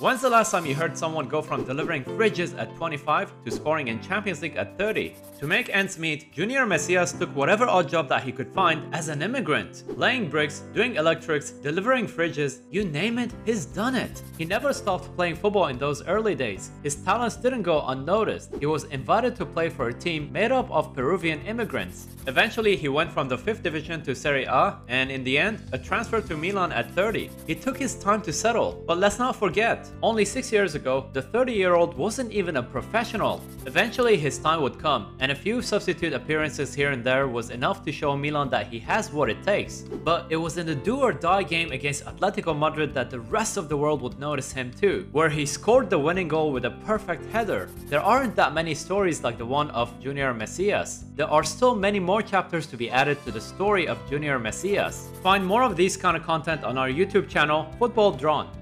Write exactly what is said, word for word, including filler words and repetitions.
When's the last time you heard someone go from delivering fridges at twenty-five to scoring in Champions League at thirty? To make ends meet, Junior Messias took whatever odd job that he could find as an immigrant. Laying bricks, doing electrics, delivering fridges, you name it, he's done it. He never stopped playing football in those early days. His talents didn't go unnoticed. He was invited to play for a team made up of Peruvian immigrants. Eventually, he went from the fifth division to Serie A, and in the end, a transfer to Milan at thirty. It took his time to settle, but let's not forget, only six years ago, the thirty-year-old wasn't even a professional. Eventually, his time would come, and a few substitute appearances here and there was enough to show Milan that he has what it takes. But it was in the do-or-die game against Atletico Madrid that the rest of the world would notice him too, where he scored the winning goal with a perfect header. There aren't that many stories like the one of Junior Messias. There are still many more chapters to be added to the story of Junior Messias. Find more of these kind of content on our YouTube channel, Football Drawn.